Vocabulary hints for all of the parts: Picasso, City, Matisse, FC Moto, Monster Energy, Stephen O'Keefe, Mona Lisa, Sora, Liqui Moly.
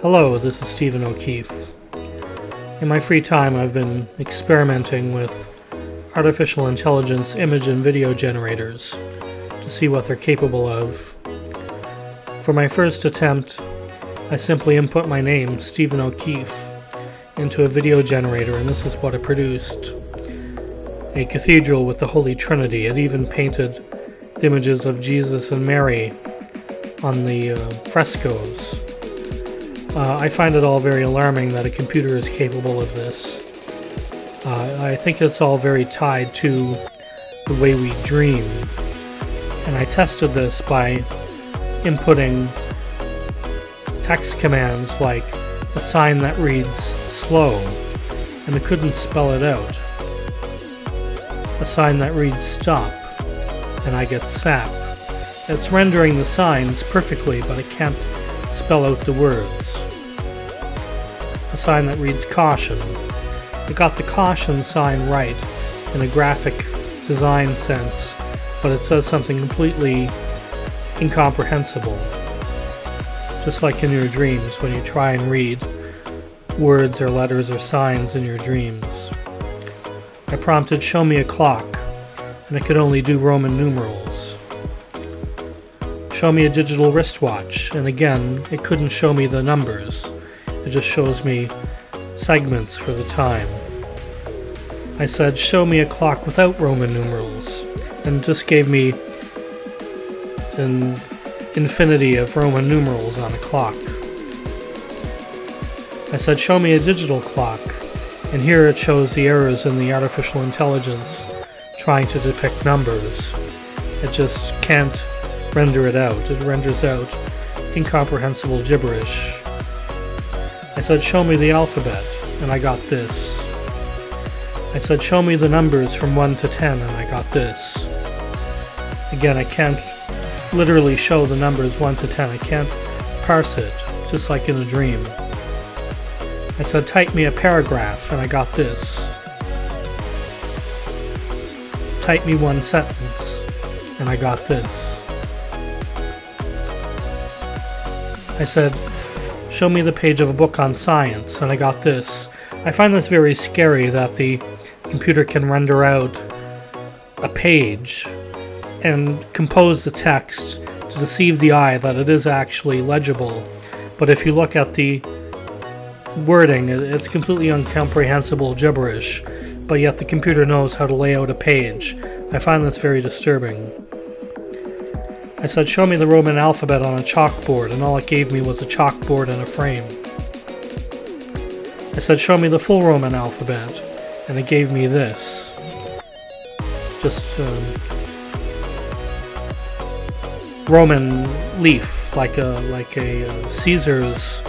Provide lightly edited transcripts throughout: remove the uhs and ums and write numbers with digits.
Hello, this is Stephen O'Keefe. In my free time, I've been experimenting with artificial intelligence image and video generators to see what they're capable of. For my first attempt, I simply input my name, Stephen O'Keefe, into a video generator, and this is what it produced. A cathedral with the Holy Trinity. It even painted the images of Jesus and Mary on the frescoes. I find it all very alarming that a computer is capable of this. I think it's all very tied to the way we dream. And I tested this by inputting text commands like a sign that reads slow, and it couldn't spell it out. A sign that reads stop, and I get sap. It's rendering the signs perfectly, but it can't spell out the words. A sign that reads caution. It got the caution sign right in a graphic design sense, but it says something completely incomprehensible. Just like in your dreams when you try and read words or letters or signs in your dreams. I prompted show me a clock, and it could only do Roman numerals. Show me a digital wristwatch, and again, it couldn't show me the numbers. It just shows me segments for the time. I said, show me a clock without Roman numerals, and it just gave me an infinity of Roman numerals on a clock. I said, show me a digital clock, and here it shows the errors in the artificial intelligence trying to depict numbers. It just can't render it out. It renders out incomprehensible gibberish. I said, show me the alphabet, and I got this. I said, show me the numbers from 1 to 10, and I got this. Again, I can't literally show the numbers 1 to 10. I can't parse it, just like in a dream. I said, type me a paragraph, and I got this. Type me one sentence, and I got this. I said, show me the page of a book on science, and I got this. I find this very scary that the computer can render out a page and compose the text to deceive the eye that it is actually legible. But if you look at the wording, it's completely incomprehensible gibberish, but yet the computer knows how to lay out a page. I find this very disturbing. I said, show me the Roman alphabet on a chalkboard, and all it gave me was a chalkboard and a frame. I said, show me the full Roman alphabet, and it gave me this. Just Roman leaf, like a Caesar's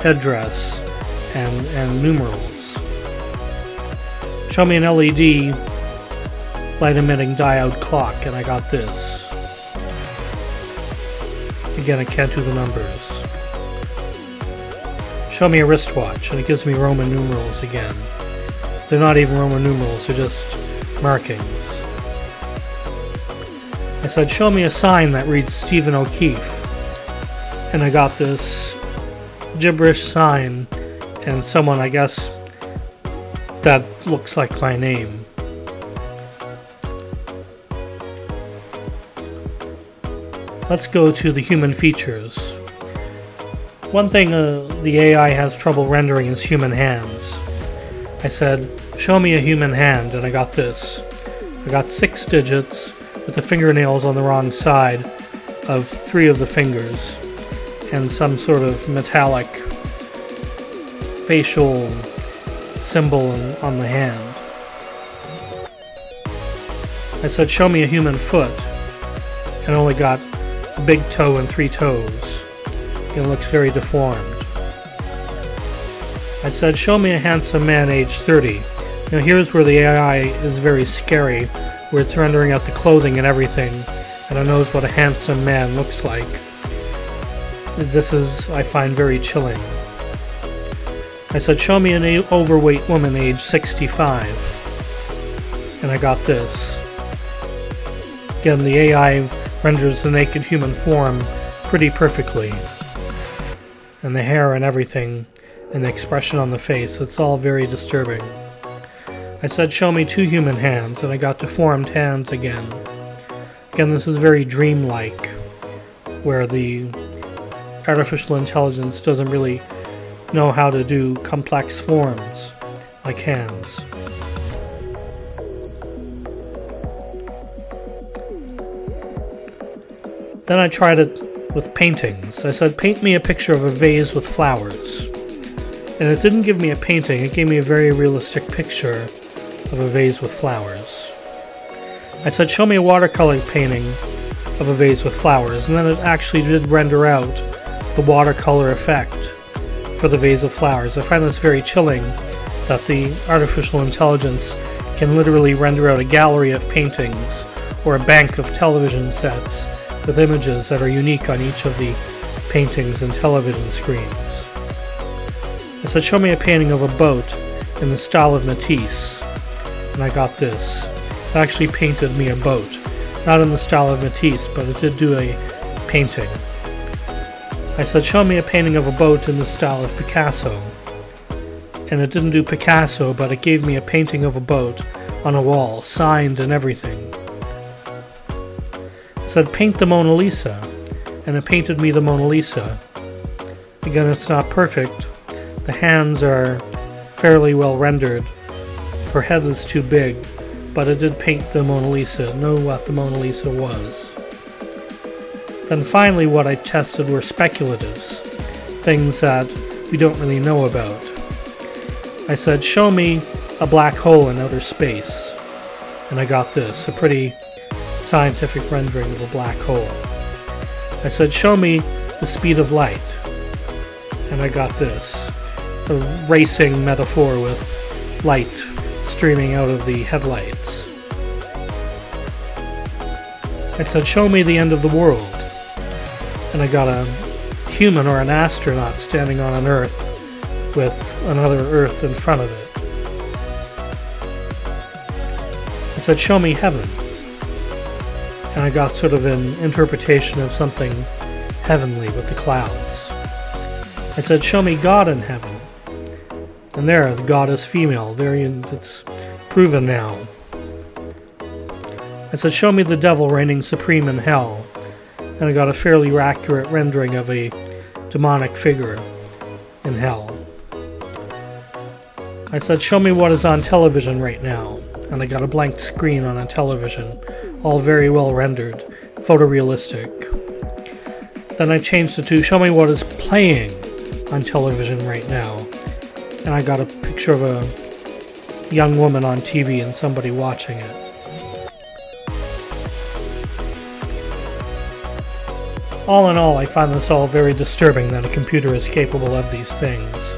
headdress, and numerals. Show me an LED light-emitting diode clock, and I got this. Again, I can't do the numbers. Show me a wristwatch, and it gives me Roman numerals again. They're not even Roman numerals, they're just markings. I said, show me a sign that reads Stephen O'Keefe. And I got this gibberish sign, and someone, I guess, that looks like my name. Let's go to the human features. One thing the AI has trouble rendering is human hands. I said, show me a human hand, and I got this. I got 6 digits with the fingernails on the wrong side of 3 of the fingers, and some sort of metallic facial symbol on the hand. I said, show me a human foot, and only got a big toe and 3 toes. It looks very deformed. I said, show me a handsome man aged 30. Now here's where the AI is very scary, where it's rendering out the clothing and everything, and it knows what a handsome man looks like. This is, I find, very chilling. I said, show me an overweight woman aged 65. And I got this. Again, the AI renders the naked human form pretty perfectly. and the hair and everything, and the expression on the face. It's all very disturbing. I said, show me two human hands, and I got deformed hands again. Again, this is very dreamlike, where the artificial intelligence doesn't really know how to do complex forms, like hands. Then I tried it with paintings. I said, paint me a picture of a vase with flowers. And it didn't give me a painting, it gave me a very realistic picture of a vase with flowers. I said, show me a watercolor painting of a vase with flowers, and then it actually did render out the watercolor effect for the vase of flowers. I find this very chilling, that the artificial intelligence can literally render out a gallery of paintings, or a bank of television sets, with images that are unique on each of the paintings and television screens. I said, show me a painting of a boat in the style of Matisse, and I got this. It actually painted me a boat, not in the style of Matisse, but it did do a painting. I said, show me a painting of a boat in the style of Picasso, and it didn't do Picasso, but it gave me a painting of a boat on a wall, signed and everything. I said, paint the Mona Lisa, and it painted me the Mona Lisa. Again, it's not perfect. The hands are fairly well rendered. Her head is too big, but it did paint the Mona Lisa, know what the Mona Lisa was. Then finally what I tested were speculatives, things that we don't really know about. I said, show me a black hole in outer space, and I got this, a pretty scientific rendering of a black hole. I said, show me the speed of light, and I got this. A racing metaphor with light streaming out of the headlights. I said, show me the end of the world. And I got a human or an astronaut standing on an Earth with another Earth in front of it. I said, show me heaven. And I got sort of an interpretation of something heavenly with the clouds. I said, show me God in heaven. And there, the God is female. There, it's proven now. I said, show me the devil reigning supreme in hell. And I got a fairly accurate rendering of a demonic figure in hell. I said, show me what is on television right now. And I got a blank screen on a television, all very well rendered, photorealistic. Then I changed it to, show me what is playing on television right now, and I got a picture of a young woman on TV and somebody watching it. All in all, I find this all very disturbing that a computer is capable of these things.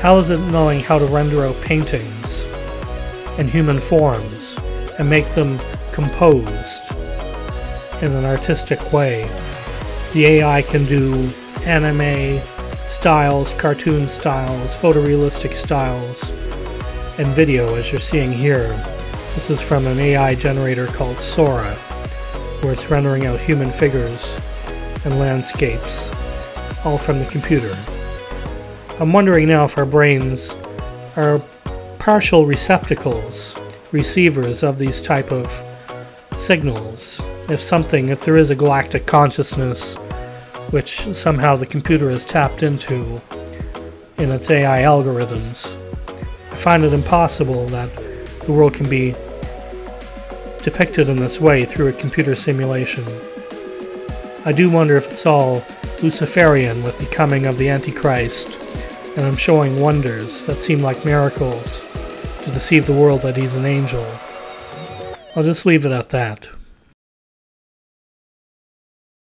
How is it knowing how to render out paintings and human forms and make them composed in an artistic way? The AI can do anime styles, cartoon styles, photorealistic styles, and video, as you're seeing here. This is from an AI generator called Sora, where it's rendering out human figures and landscapes, all from the computer. I'm wondering now if our brains are partial receptacles, receivers of these type of signals. If there is a galactic consciousness, which somehow the computer has tapped into in its AI algorithms. I find it impossible that the world can be depicted in this way through a computer simulation. I do wonder if it's all Luciferian with the coming of the Antichrist, and I'm showing wonders that seem like miracles to deceive the world that he's an angel. I'll just leave it at that.